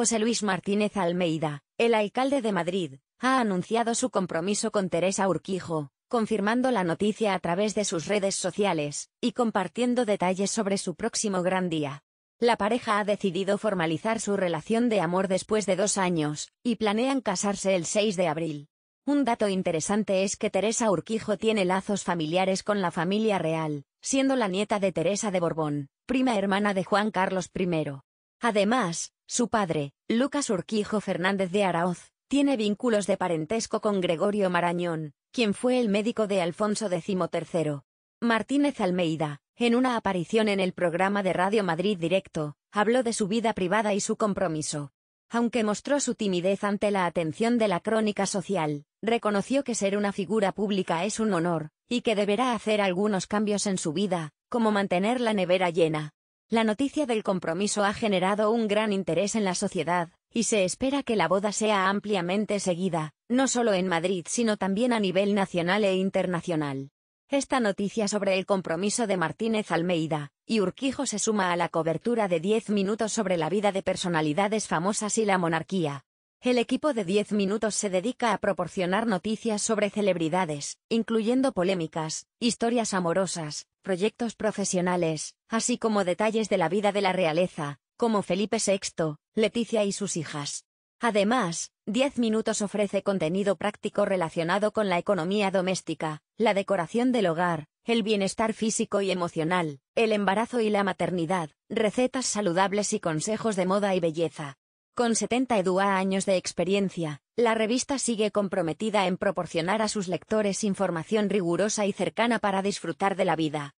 José Luis Martínez Almeida, el alcalde de Madrid, ha anunciado su compromiso con Teresa Urquijo, confirmando la noticia a través de sus redes sociales, y compartiendo detalles sobre su próximo gran día. La pareja ha decidido formalizar su relación de amor después de 2 años, y planean casarse el 6 de abril. Un dato interesante es que Teresa Urquijo tiene lazos familiares con la familia real, siendo la nieta de Teresa de Borbón, prima hermana de Juan Carlos I. Además, su padre, Lucas Urquijo Fernández de Araoz, tiene vínculos de parentesco con Gregorio Marañón, quien fue el médico de Alfonso XIII. Martínez Almeida, en una aparición en el programa de Radio Madrid Directo, habló de su vida privada y su compromiso. Aunque mostró su timidez ante la atención de la crónica social, reconoció que ser una figura pública es un honor, y que deberá hacer algunos cambios en su vida, como mantener la nevera llena. La noticia del compromiso ha generado un gran interés en la sociedad, y se espera que la boda sea ampliamente seguida, no solo en Madrid sino también a nivel nacional e internacional. Esta noticia sobre el compromiso de Martínez Almeida y Urquijo se suma a la cobertura de 10 minutos sobre la vida de personalidades famosas y la monarquía. El equipo de 10 minutos se dedica a proporcionar noticias sobre celebridades, incluyendo polémicas, historias amorosas, proyectos profesionales, así como detalles de la vida de la realeza, como Felipe VI, Leticia y sus hijas. Además, 10 minutos ofrece contenido práctico relacionado con la economía doméstica, la decoración del hogar, el bienestar físico y emocional, el embarazo y la maternidad, recetas saludables y consejos de moda y belleza. Con 72 años de experiencia, la revista sigue comprometida en proporcionar a sus lectores información rigurosa y cercana para disfrutar de la vida.